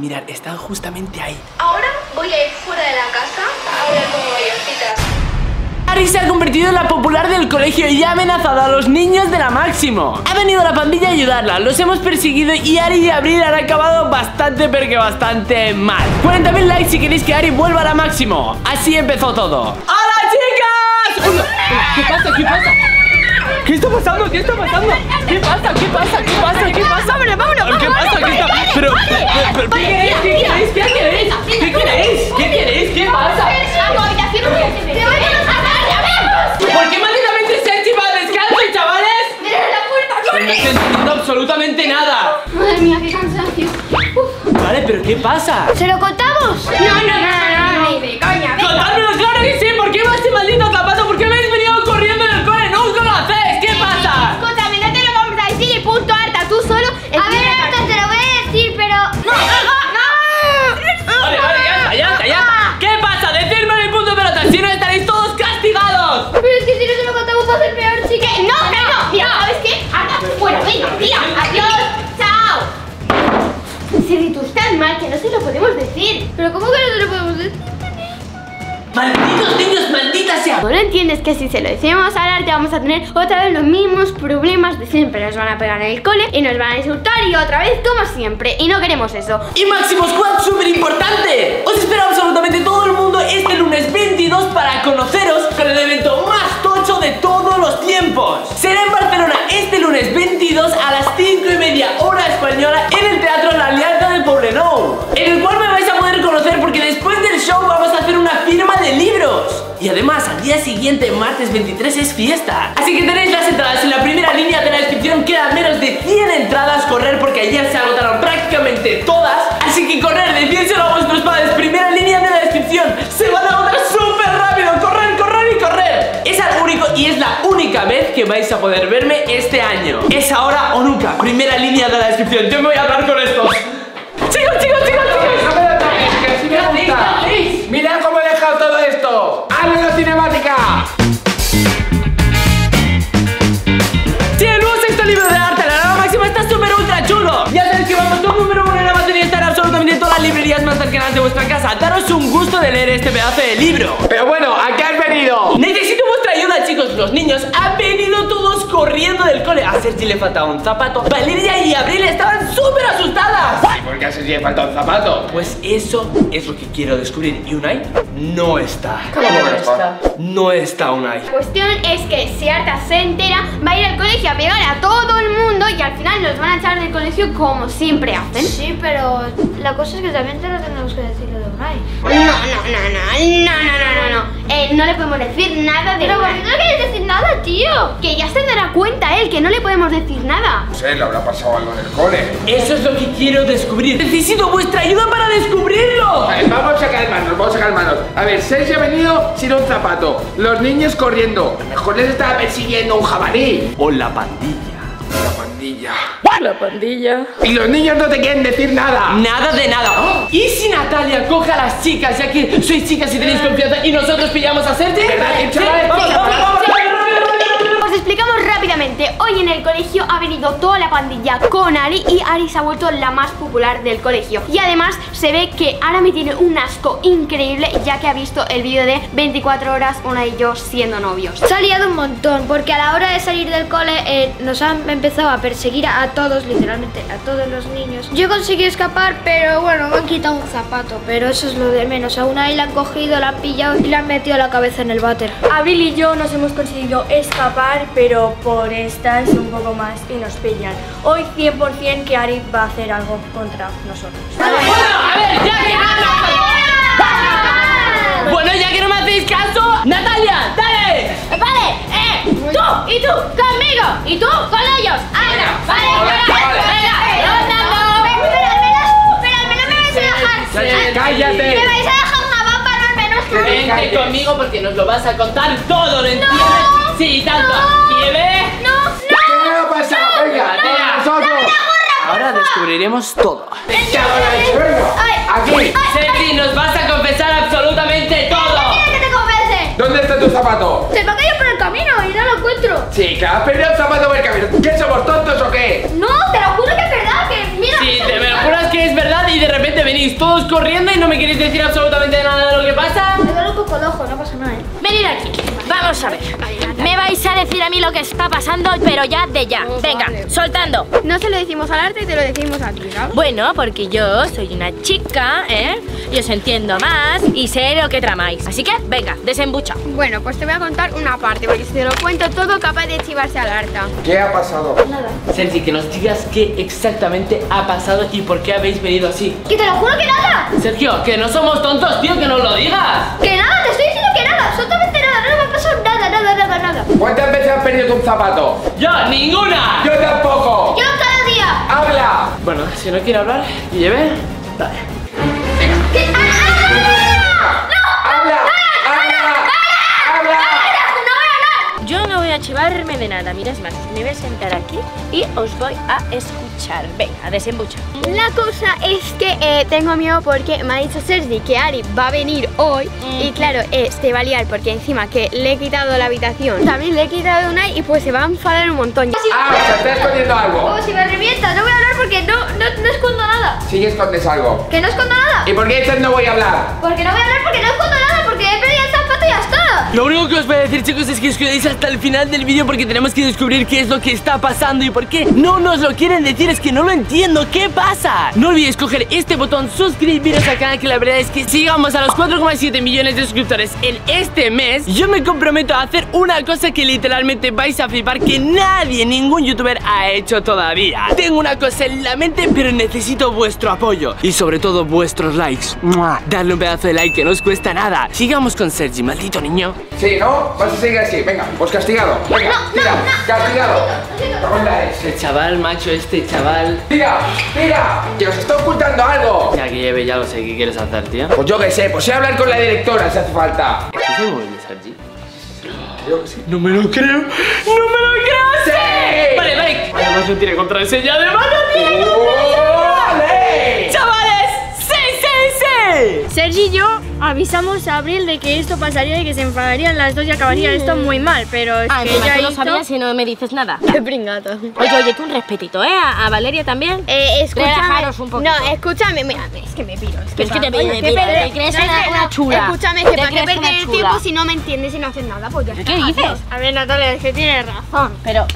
Mirad, están justamente ahí. Ahora voy a ir fuera de la casa a hablar con mayorcitas. Ari se ha convertido en la popular del colegio y ha amenazado a los niños de la Máximo. Ha venido la pandilla a ayudarla, los hemos perseguido y Ari y Abril han acabado bastante, pero que bastante mal. 40.000 likes si queréis que Ari vuelva a la Máximo. Así empezó todo. ¡Hola, chicas! Uy, no. ¿Qué pasa? ¿Qué pasa? ¿Qué está pasando? ¿Qué está pasando? ¿Qué pasa? ¿Qué pasa? ¿Qué pasa? ¿Qué pasa? ¡Vámonos, vámonos! ¿Qué pasa? ¿Qué está? Pero... ¿Qué queréis? ¿Qué queréis? ¿Qué queréis? ¿Qué queréis? ¿Qué pasa? ¿Por qué malditamente Sergi va descalzo, chavales? ¡Mira la puerta! ¡Corre! No estoy entendiendo absolutamente nada. Madre mía, qué cansancio. Vale, pero ¿qué pasa? ¿Se lo contamos? No, de coña. ¡Contármelo, claro que sí! ¿Por qué va este maldito zapato? ¿Por qué me habéis venido corriendo en el cole? ¡No os conocéis! ¿Qué pasa? Escúchame, no te lo vamos a decir y punto, harta, tú solo. A ver, harta, te lo voy a decir, pero... ¡No! Vale, ya. ¿Qué pasa? Decírmelo y punto, pero si no estaréis todos castigados. Pero es que si no se lo contamos va a ser peor, chica. No. Mira, ¿sabes qué? Anda, bueno, venga, tía. Adiós. Chao. Sergi, tú estás mal, que no se lo podemos decir. Pero ¿cómo que no se lo podemos decir? Malditos niños, maldita sea. No entiendes que si se lo decimos ahora te vamos a tener otra vez los mismos problemas de siempre. Nos van a pegar en el cole y nos van a insultar y otra vez como siempre. Y no queremos eso. Y Máximo Squad, súper importante. Os espero absolutamente todo el mundo este lunes 22 para conoceros con el evento más tocho de todos los tiempos. Será en Barcelona este lunes 22 a las 5:30 hora española en el teatro La Alianza del Poblenou, en el cual me vais a poder conocer porque después del show vamos a hacer una firma de libros. Y además al día siguiente, martes 23, es fiesta. Así que tenéis las entradas en la primera línea de la descripción. Quedan menos de 100 entradas. Correr porque ayer se agotaron prácticamente todas. Así que correr, decírselo a vuestros padres. Primera línea de la descripción. Se van a agotar súper rápido. Correr, correr y correr. Es el único y es la única vez que vais a poder verme este año. Es ahora o nunca. Primera línea de la descripción. Yo me voy a hablar con esto. Chicos. Mirad cómo he dejado todo esto. ¡Hazle la cinemática! Sí, el nuevo sexto libro de arte, la nueva Máxima, está súper ultra chulo. Ya sabéis que vamos todo número uno en la materia. Estar absolutamente en todas las librerías más cercanas de vuestra casa. Daros un gusto de leer este pedazo de libro. Pero bueno, ¿a qué has venido? Necesito vuestra ayuda, chicos. Los niños han venido todos corriendo del cole. A Sergi le faltaba un zapato. Valeria y Abril estaban súper asustadas. ¿Por qué a Sergi le falta un zapato? Pues eso es lo que quiero descubrir. ¿Y Unai? No está. ¿Cómo no está? No está Unai. La cuestión es que si Arta se entera, va a ir al colegio a pegar a todo el mundo y al final nos van a echar del colegio como siempre hacen. Sí, pero la cosa es que también te lo tenemos que decir lo de Unai. No. No le podemos decir nada de Unai. Pero no quieres decir nada, tío. Que ya se dará cuenta él, que no le podemos decir nada. No sé, le habrá pasado algo en el cole. Eso es lo que quiero descubrir. Necesito vuestra ayuda para descubrirlo. Vale, vamos a calmarnos. A ver, Sergi ha venido sin un zapato. Los niños corriendo. A lo mejor les estaba persiguiendo un jabalí. O la pandilla. La pandilla. Y los niños no te quieren decir nada. Nada de nada. ¡Oh! ¿Y si Natalia coge a las chicas? Ya que sois chicas y tenéis confianza y nosotros pillamos a Sergi. Os explicamos rápidamente. Hoy en el colegio ha venido toda la pandilla con Ari y Ari se ha vuelto la más popular del colegio. Y además se ve que Ara me tiene un asco increíble ya que ha visto el vídeo de 24 horas Una y yo siendo novios. Se ha liado un montón porque a la hora de salir del cole nos han empezado a perseguir a todos, literalmente a todos los niños. Yo conseguí escapar, pero bueno, me han quitado un zapato, pero eso es lo de menos. A Unai la han cogido, la han pillado y la han metido la cabeza en el váter. Abril y yo nos hemos conseguido escapar, pero por estas un poco más y nos pillan. Hoy 100% que Ari va a hacer algo contra nosotros. Bueno, ya que no me hacéis caso, Natalia, dale. Vale, tú y tú conmigo y tú con ellos. Ana, vale, Cállate. Me vais a dejar un jabón para al menos. Vente conmigo porque nos lo vas a contar todo, ¿lo entiendes? Sí, tanto. ¿Nieve? No. Venga, ahora descubriremos todo. Aquí. Sergi, nos vas a confesar absolutamente todo. ¿Quieres que te confese? ¿Dónde está tu zapato? Se me ha caído por el camino y no lo encuentro. Chica, has perdido el zapato por el camino. ¿Qué, somos tontos o qué? No, te lo juro que es verdad, que mira. Sí, te me lo juras que es verdad y de repente venís venís todos corriendo y no me queréis decir absolutamente nada de lo que pasa. Me duele un poco el ojo, no pasa nada, ¿eh? Venid aquí, vamos a ver. Me vais a decir a mí lo que está pasando, pero ya de ya. Venga, soltando. No se lo decimos al arte y te lo decimos a ti, ¿no? Bueno, porque yo soy una chica, ¿eh? Y os entiendo más y sé lo que tramáis. Así que, venga, desembucha. Bueno, pues te voy a contar una parte, porque si te lo cuento todo, capaz de chivarse al harta. ¿Qué ha pasado? Nada. Sergi, que nos digas qué exactamente ha pasado y por qué habéis venido así. ¡Que te lo juro que nada! Sergio, que no somos tontos, tío, que nos lo digas. ¡Que nada! Te estoy diciendo que nada, absolutamente nada, no me ha pasado nada, nada, nada, nada. ¿Cuántas veces has perdido un zapato? ¡Yo, ninguna! ¡Yo tampoco! ¡Yo cada día! ¡Habla! Bueno, si no quiere hablar, que lleve, dale. ¿Qué? Yo no voy a chivarme de nada, mira, es más, me voy a sentar aquí y os voy a escuchar. Venga, desembucha. La cosa es que tengo miedo porque me ha dicho Sergi que Ari va a venir hoy y claro, se va a liar porque encima que le he quitado la habitación, también le he quitado una y pues se va a enfadar un montón. Ah, o sea, estás escondiendo algo. Oh, si me revientas, no voy a hablar porque no escondo nada. Sí, escondes algo. Que no escondo nada. ¿Y por qué dices no voy a hablar? Porque no voy a hablar porque no escondo nada, porque he perdido el zapato y ya está. Lo único que os voy a decir, chicos, es que os quedéis hasta el final del vídeo porque tenemos que descubrir qué es lo que está pasando y por qué no nos lo quieren decir. Es que no lo entiendo, ¿qué pasa? No olvidéis coger este botón, suscribiros al canal, que la verdad es que si llegamos a los 4,7 millones de suscriptores en este mes, yo me comprometo a hacer una cosa que literalmente vais a flipar, que nadie, ningún youtuber ha hecho todavía. Tengo una cosa en la mente, pero necesito vuestro apoyo y sobre todo vuestros likes. ¡Mua! Darle un pedazo de like que no os cuesta nada. Sigamos con Sergi, maldito niño. Sí, ¿no? Vas a seguir así, venga, pues castigado. Venga, tira, castigado. Este chaval, macho, este chaval. Tira, tira, que os está ocultando algo. Ya que lleve, ya lo sé, ¿qué quieres hacer, tío? Pues yo que sé, pues voy a hablar con la directora si hace falta. ¿Estás muy bien, Sergi? Creo que sí. No me lo creo, no me lo creo. ¡Sí! Vale, vale. Además no tiene contraseña, además no tiene contraseña. ¡Chavales! ¡Sí, sí, sí! Sergi y yo avisamos a Abril de que esto pasaría y que se enfadarían las dos y acabaría esto muy mal, pero es que ya tú lo sabías si no me dices nada. Qué pringata. Oye, tú un respetito, ¿eh? A Valeria también. Escúchame. Relajaros un poquito. No, escúchame, mira, es que me piro. Es que te piro, te crees una chula. Escúchame, es que para qué perder el tiempo si no me entiendes y no haces nada, pues ya está. ¿Qué dices? A ver, Natalia, es que tienes razón, pero...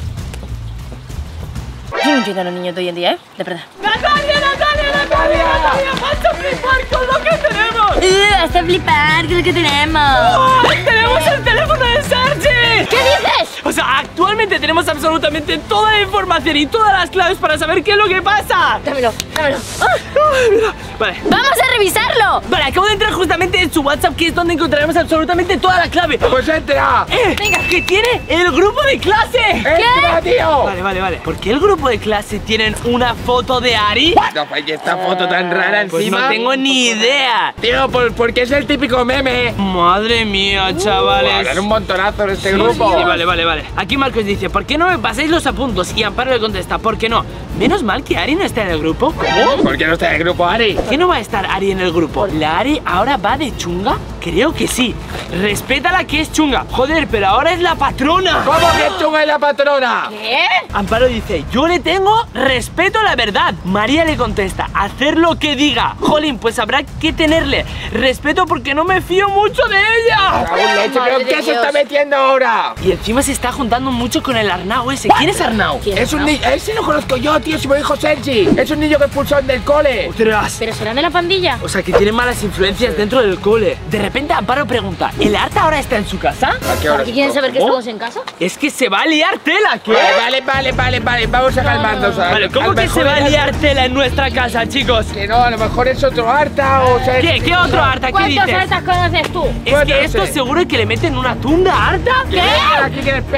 Yo no entiendo a los niños de hoy en día, ¿eh? De verdad. ¡Natalia, Natalia, Natalia, Natalia! ¡Vas a flipar con lo que tenemos! ¡Vas a flipar con lo que tenemos! ¡Oh, tenemos el teléfono de Sergi! ¿Qué dices? O sea, actualmente tenemos absolutamente toda la información y todas las claves para saber qué es lo que pasa. Dámelo, dámelo. Ay, mira. Vale. ¡Vamos a revisarlo! Vale, acabo de entrar justamente en su WhatsApp, que es donde encontraremos absolutamente toda la clave. ¡Pues entra! Venga, que tiene el grupo de clase. ¡Entra, tío! Vale, vale, vale. ¿Por qué el grupo de clase tienen una foto de Ari? No, pues esta foto tan rara encima. Pues no tengo ni idea. Tío, porque es el típico meme. Madre mía, chavales. Wow, un montonazo en este grupo. Sí, vale, vale, vale. Aquí Marcos dice, ¿por qué no me pasáis los apuntos? Y Amparo le contesta, ¿por qué no? Menos mal que Ari no está en el grupo. ¿Cómo? ¿Por qué no está en el grupo, Ari? ¿Por qué no va a estar Ari en el grupo? ¿La Ari ahora va de chunga? Creo que sí. Respétala, que es chunga. Joder, pero ahora es la patrona. ¿Cómo que es chunga y la patrona? ¿Qué? Amparo dice, yo le tengo respeto a la verdad. María le contesta, hacer lo que diga. Jolín, pues habrá que tenerle respeto porque no me fío mucho de ella. Pero ¿qué se está metiendo ahora? Y encima se está juntando mucho con el Arnau ese. ¿Quién es Arnau? Es un niño, ese lo conozco yo, tío, si me dijo Sergi. Es un niño que expulsó del cole. Ostras. ¿Pero serán de la pandilla? O sea, que tiene malas influencias dentro del cole. De repente Amparo pregunta, ¿el Arta ahora está en su casa? ¿Por qué quieren saber que estamos en casa? Es que se va a liar tela, ¿qué? Vale, vale, vale, vale, vamos a calmarnos. Vale, ¿cómo que se va a liar tela en nuestra casa, chicos? Que no, a lo mejor es otro Arta o... ¿Qué otro Arta? ¿Qué dices? ¿Cuántos Artas conoces tú? Es que esto seguro que le meten una tunda a Arta. ¿Qué?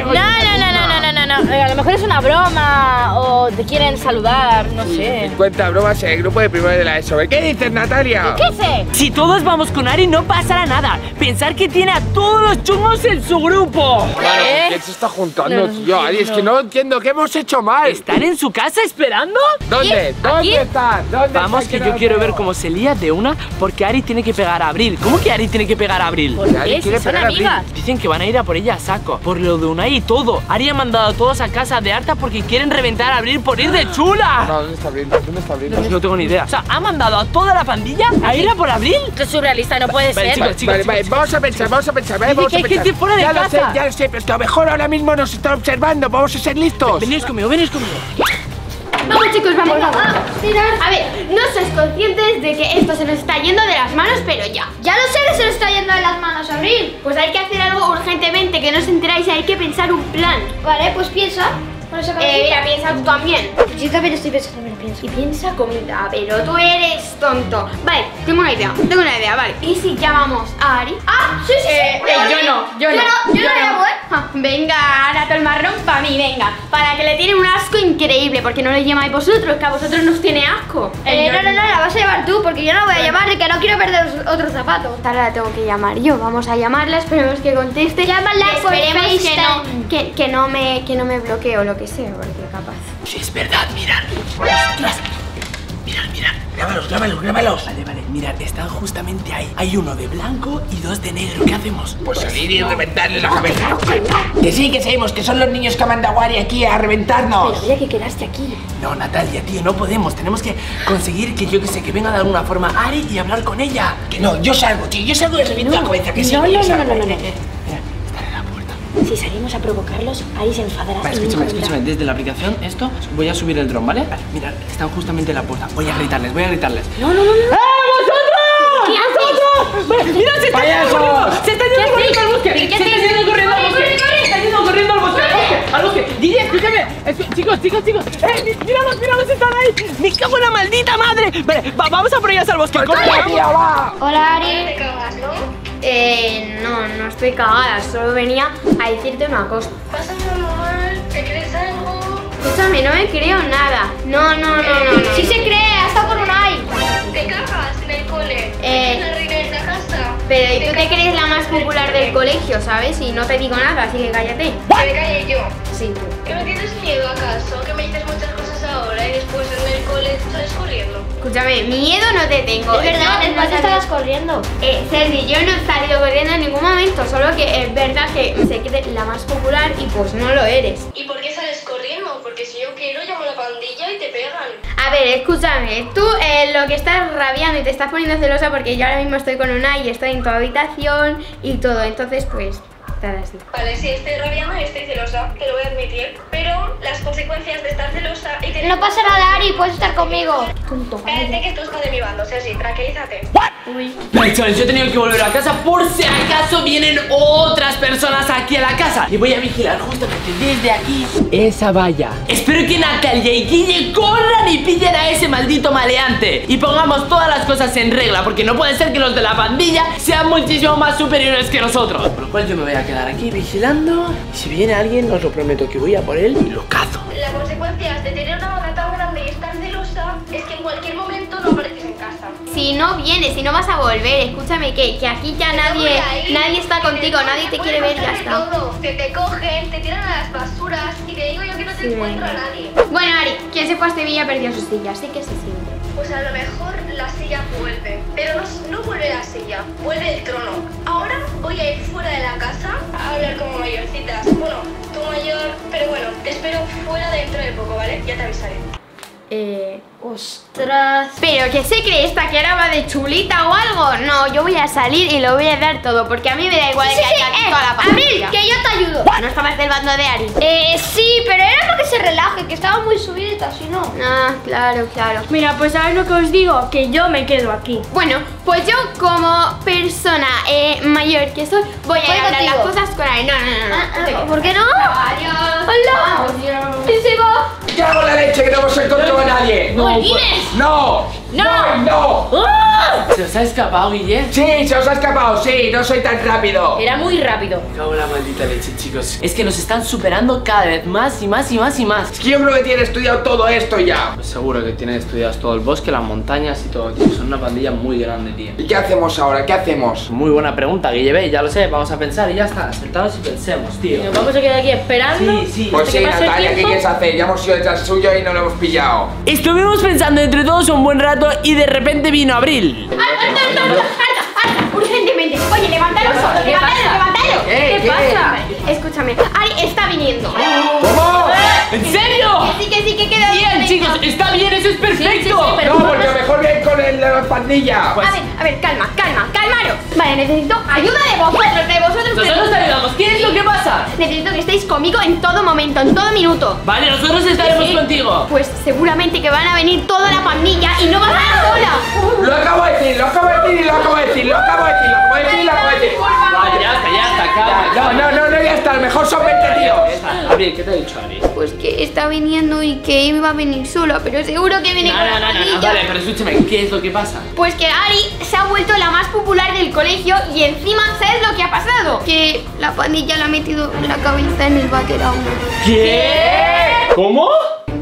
No, a lo mejor es una broma o te quieren saludar, no sé. 50 bromas en el grupo de primero de la ESO. ¿Qué dices, Natalia? ¿Qué sé? Si todos vamos con Ari no pasará nada. Pensar que tiene a todos los chungos en su grupo. Claro, ¿qué se está juntando, tío? Ari, es que no entiendo, ¿qué hemos hecho mal? ¿Están en su casa esperando? ¿Dónde? ¿Dónde están? Vamos, que yo quiero ver cómo se lía de una, porque Ari tiene que pegar a Abril. ¿Cómo que Ari tiene que pegar a Abril? Porque Ari quiere pegar a Abril. Dicen que van a ir a por ella a saco, por lo de Unai y todo. Ari ha mandado todos a casa de harta porque quieren reventar a Abril por ir de chula. No, ¿dónde está Abril? ¿Dónde está Abril? No tengo ni idea. O sea, ¿ha mandado a toda la pandilla a ir a por Abril? Esto es surrealista, no puede ser. Vale, chicos, vamos a pensar, vamos a pensar. Vamos a pensar. Ya lo sé, ya lo sé, pero que a lo mejor ahora mismo nos están observando. Vamos a ser listos. Venid conmigo, venid conmigo. Vamos, chicos, vamos, vamos. A ver, no sois conscientes de que esto se nos está yendo de las manos, pero ya. Ya lo sé que se nos está yendo de las manos, Abril. Pues hay que hacer algo urgentemente, que no os enteráis, hay que pensar un plan. Vale, pues piensa. Mira, piensa tú también. Pues yo también estoy pensando, pero pienso. Y piensa comida, pero tú eres tonto. Vale, tengo una idea, vale. ¿Y si llamamos a Ari? Ah, sí, sí, sí. Yo no. Venga, ahora todo el marrón para mí, venga. Para que le tienen un asco increíble, porque no le llamáis vosotros, que a vosotros nos tiene asco. No, la vas a llevar tú, porque yo no la voy a llamar, que no quiero perder otro zapato. Ahora la tengo que llamar yo, vamos a llamarla, esperemos que conteste. Llámala y esperemos que no me bloquee o lo que sea, porque capaz. Sí, es verdad, mirad. Ostras. Mirad, grábalos. Vale, mirad, están justamente ahí. Hay uno de blanco y dos de negro. ¿Qué hacemos? Pues salir y reventarle la cabeza. Que sí, que sabemos que son los niños que ha mandado Ari aquí a reventarnos. Pero había que quedarse aquí. No, Natalia, tío, no podemos. Tenemos que conseguir que, yo que sé, que venga de alguna forma Ari y hablar con ella. Que no, yo salgo, tío, yo salgo y reviento la cabeza. Que sí, no. Si salimos a provocarlos, ahí se enfadará. Vale, escúchame, desde la aplicación esto voy a subir el dron, ¿vale? Vale, mirad, están justamente en la puerta. Voy a gritarles. No. ¡Eh, vosotros! ¡Mira, se está yendo corriendo! ¡Se está yendo corriendo al bosque! ¡Se está yendo corriendo al bosque! Guille, escúchame. Chicos. ¡Míralos, están ahí! ¡Me cago en la maldita madre! Vale, vamos a por ellas al bosque. Hola, Ari. No estoy cagada, solo venía a decirte una cosa. ¿Pasas normal? ¿Te crees algo? Escúchame, no me creo nada. No. Sí se cree, hasta por Unai. ¿Te cagas en el cole? ¿Te crees la reina de esta casa? Pero ¿y tú te crees la más popular del colegio, sabes? Y no te digo nada, así que cállate. ¿Que me calle yo? Sí, tú. ¿Que me tienes miedo acaso? ¿Que me dices muchas cosas ahora y después en el cole estás corriendo? Escúchame, miedo no te tengo. Es verdad, después estabas corriendo. Sergi, yo no he salido corriendo en ningún momento, solo que es verdad que se cree la más popular y pues no lo eres. ¿Y por qué sales corriendo? Porque si yo quiero llamo a la pandilla y te pegan. A ver, escúchame, tú lo que estás rabiando y te estás poniendo celosa porque yo ahora mismo estoy con Unai y estoy en tu habitación y todo, entonces pues... Así. Vale, sí, estoy rabiando y estoy celosa, te lo voy a admitir. Pero las consecuencias de estar celosa y tener... No pasa nada, Ari, puedes estar conmigo. Tonto, cállate, que tú estás de mi bando, Sergi, tranquilízate. Uy. Vale, chavales, yo he tenido que volver a casa por si acaso vienen otras personas aquí a la casa. Y voy a vigilar justamente desde aquí esa valla. Espero que Natalia y Guille corran y pillen a ese maldito maleante. Y pongamos todas las cosas en regla, porque no puede ser que los de la pandilla sean muchísimo más superiores que nosotros. Por lo cual yo me voy a quedar aquí vigilando. Si viene alguien, os lo prometo que voy a por él y lo cazo. La consecuencia de tener una boca tan grande y estar celosa es que en cualquier momento no apareces en casa. Si no vienes, si no vas a volver, escúchame que aquí ya nadie está contigo, nadie te quiere ver, ya está. Te cogen, te tiran a las basuras y te digo yo que no te encuentro a nadie. Bueno, Ari, quien se fue a Sevilla perdió su silla, así que se siente. Pues a lo mejor la silla vuelve, pero no vuelve la silla, vuelve el trono. Ahora voy a ir fuera de la casa a hablar como mayorcitas. Bueno, tú mayor, pero bueno, te espero fuera dentro de poco, ¿vale? Ya te avisaré. Ostras. Pero que se cree esta que ahora va de chulita o algo. No, yo voy a salir y lo voy a dar todo, porque a mí me da igual que haya toda la pandilla. Abril, que yo te ayudo. No estabas del bando de Ari. Sí, pero era porque se relaje, que estaba muy subidita, si no. Ah, claro. Mira, pues ¿sabes lo que os digo? Que yo me quedo aquí. Bueno, pues yo como persona mayor que soy, voy a hablar las cosas con Ari. No. ¿Por qué no? Adiós. Hola. Adiós. ¿Y si vos? ¡Ya hago la leche que no vos encontró a nadie! ¡No! ¿Se os ha escapado, Guille? Sí, se os ha escapado, sí, no soy tan rápido. Era muy rápido. Me cago en la maldita leche, chicos. Es que nos están superando cada vez más. Es que yo creo que tienen estudiado todo esto ya. Pues seguro que tienen estudiados todo el bosque, las montañas y todo, tío. Son una pandilla muy grande, tío. ¿Y qué hacemos ahora? ¿Qué hacemos? Muy buena pregunta, Guille, ve, ya lo sé, vamos a pensar y ya está. Sentados y pensemos, tío. Nos vamos a quedar aquí esperando. Sí. Pues sí, Natalia, ¿qué quieres hacer? Ya hemos ido detrás suyo y no lo hemos pillado. Estuvimos pensando entre todos un buen rato y de repente vino Abril. ¡Alto! ¡Urgentemente! Oye, levantadlo, levantadlo. ¿Qué pasa? Escúchame, Ari está viniendo. ¿Cómo? ¿En serio? Que sí, que queda bien. Bien, chicos, está bien, eso es perfecto. Sí, no, porque mejor voy a ir con la pandilla. Pues. A ver, calmaros. Vale, necesito ayuda de vosotros, Nosotros te ayudamos. ¿Qué es lo que pasa? Necesito que estéis conmigo en todo momento, en todo minuto. Vale, nosotros estaremos contigo. Pues seguramente que van a venir toda la pandilla y no vas a ir sola. Lo acabo de decir. Vale, ya está, calma. No, ya está, mejor son 20 tíos. Abril, ¿qué te ha dicho Ari? Pues que está viniendo y que iba a venir sola, pero seguro que viene con la pandilla. Vale, pero escúchame, ¿qué es lo que pasa? Pues que Ari se ha vuelto la más popular del colegio y encima, ¿sabes lo que ha pasado? Que la pandilla le ha metido la cabeza en el váter a uno. ¿Qué? ¿Cómo?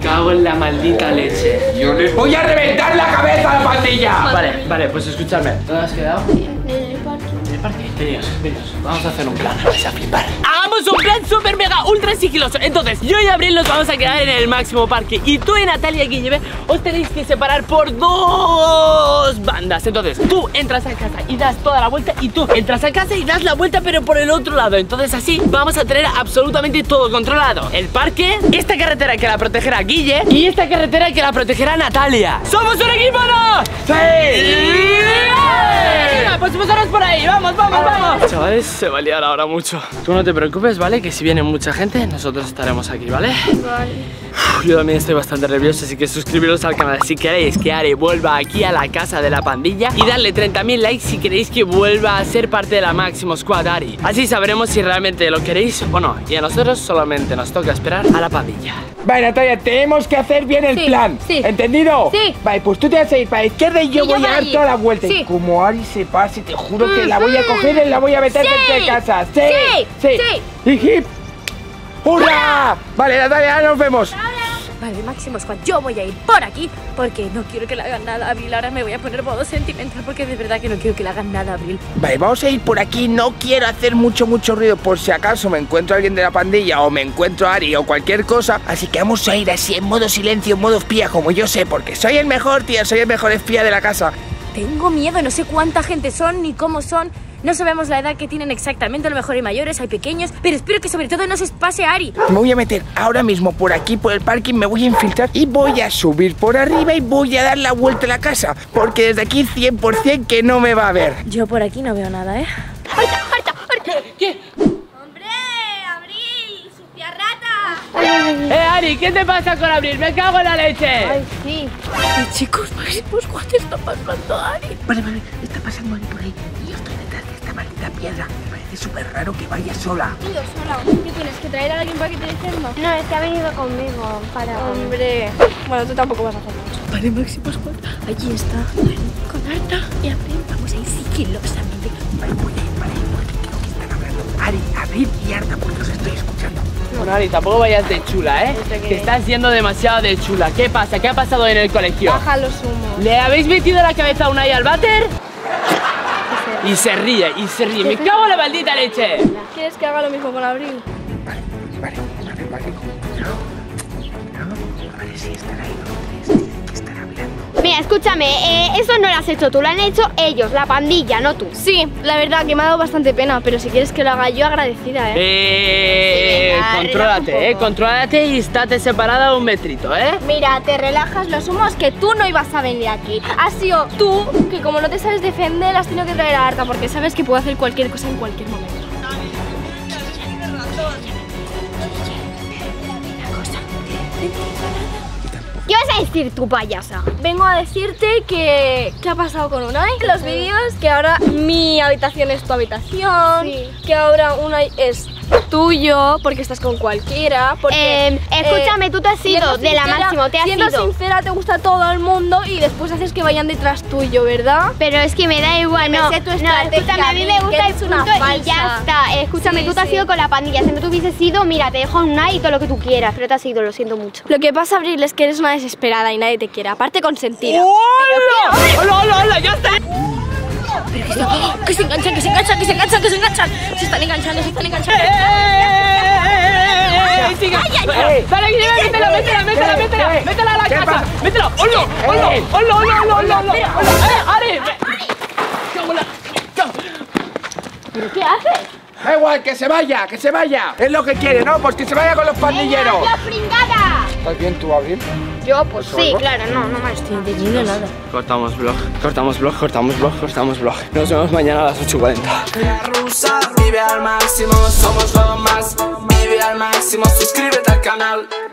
Cago en la maldita leche. Yo les voy a reventar la cabeza a la pandilla. Vale, pues escúchame. ¿Dónde has quedado? En el parque. Veníos, vamos a hacer un plan, vais a flipar. Hagamos un plan super mega ultra sigiloso. Entonces, yo y Abril nos vamos a quedar en el máximo parque. Y tú y Natalia, Guille, os tenéis que separar por dos bandas. Entonces, tú entras a casa y das toda la vuelta. Y tú entras a casa y das la vuelta, pero por el otro lado. Entonces, así vamos a tener absolutamente todo controlado. El parque, esta carretera que la protegerá Guille y esta carretera que la protegerá Natalia. ¡Somos un equipo, no! ¡Sí! Pues pasaros por ahí, vamos. Chavales, se va a liar ahora mucho. Tú no te preocupes, ¿vale? Que si viene mucha gente, nosotros estaremos aquí, ¿vale? Vale. Yo también estoy bastante nervioso, así que suscribiros al canal si queréis que Ari vuelva aquí a la casa de la pandilla. Y darle 30.000 likes si queréis que vuelva a ser parte de la Máximo Squad, Ari. Así sabremos si realmente lo queréis o no. Y a nosotros solamente nos toca esperar a la pandilla. Vale, Natalia, tenemos que hacer bien el plan. Sí. ¿Entendido? Sí. Vale, pues tú te vas a ir para la izquierda y yo voy a dar toda la vuelta. Sí. Y como Ari se pasa, si te juro que la voy a coger y la voy a meter dentro de casa. ¡Sí! ¡Hip, hip! ¡Hurra! Vale, Natalia, nos vemos. Vale, Máximo Squad, yo voy a ir por aquí porque no quiero que le hagan nada a Abril. Ahora me voy a poner modo sentimental porque de verdad que no quiero que le hagan nada a Abril. Vale, vamos a ir por aquí. No quiero hacer mucho ruido por si acaso me encuentro a alguien de la pandilla o me encuentro a Ari o cualquier cosa. Así que vamos a ir así en modo silencio, en modo espía, como yo sé, porque soy el mejor, tío. Soy el mejor espía de la casa. Tengo miedo, no sé cuánta gente son ni cómo son. No sabemos la edad que tienen exactamente, a lo mejor hay mayores, hay pequeños. Pero espero que sobre todo no se pase a Ari. Me voy a meter ahora mismo por aquí, por el parking. Me voy a infiltrar y voy a subir por arriba y voy a dar la vuelta a la casa. Porque desde aquí 100% que no me va a ver. Yo por aquí no veo nada, ¿eh? ¡Harta! ¿Qué? Ari, ¿qué te pasa con Abril? ¡Me cago en la leche! Ay, sí. Ay, chicos, Máximo Squad está pasando a Ari. Vale, está pasando Ari por ahí. Y yo estoy detrás de esta maldita piedra. Me parece súper raro que vaya sola. Tío, sola. ¿Qué tienes? ¿Que traer a alguien para que te defenda? No, es que ha venido conmigo para... Hombre... Bueno, tú tampoco vas a hacer mucho. Vale, Máximo Squad, allí está. Vale, con Arta y Abril vamos a ir sigilosamente. Vale, voy a ir para ahí porque creo que están hablando Ari, Abril y Arta porque os estoy escuchando. Bueno, Ari, tampoco vayas de chula, ¿eh? Te estás yendo demasiado de chula. ¿Qué pasa? ¿Qué ha pasado en el colegio? Baja los humos. ¿Le habéis metido la cabeza a Unai al váter? Y se ríe, ¡Me cago en la maldita leche! ¿Quieres que haga lo mismo con Abril? Vale. A ver si están ahí los tres. ¿Qué están hablando? Mira, escúchame, eso no lo has hecho tú, lo han hecho ellos, la pandilla, no tú. Sí, la verdad que me ha dado bastante pena, pero si quieres que lo haga yo, agradecida, ¿eh? Sí, venga, contrólate, contrólate y estate separada un metrito, ¿eh? Mira, te relajas, los humos que tú no ibas a venir aquí. Ha sido tú, que como no te sabes defender, has tenido que traer a Arta, porque sabes que puedo hacer cualquier cosa en cualquier momento. ¿Qué vas a decir tú, payasa? Vengo a decirte que... ¿Qué ha pasado con Unai? Los vídeos, que ahora mi habitación es tu habitación, que ahora Unai es tuyo, porque estás con cualquiera, porque... escúchame, tú te has ido de la máxima, te has ido. Siendo sincera, te gusta todo el mundo y después haces que vayan detrás tuyo, ¿verdad? Pero es que me da igual, no, escúchame, a mí me gusta el punto y ya está. Escúchame, tú te has ido con la pandilla, si no te hubieses ido, mira, te dejo Unai y todo lo que tú quieras, pero te has ido, lo siento mucho. Lo que pasa, Abril, es que eres una desesperada y nadie te quiere, aparte consentida. ¡Hola! ¡Ya está! Pero que se enganchan, que se enganchan. Se están enganchando. ¡Ay! ¡Sale, métela a la casa! ¡Métela! ¡Hola! ¡Ari! ¿Pero qué haces? Da igual, que se vaya, que se vaya. Es lo que quiere, ¿no? Pues que se vaya con los pandilleros. ¡Venga, yo fringada! ¿Estás bien tú, Abril? Yo, pues sí, algo? Claro, no me estoy entendiendo nada. Cortamos vlog, cortamos vlog, cortamos vlog, cortamos vlog. Nos vemos mañana a las 8:40. La rusa vive al máximo, somos lo más. Vive al máximo, suscríbete al canal.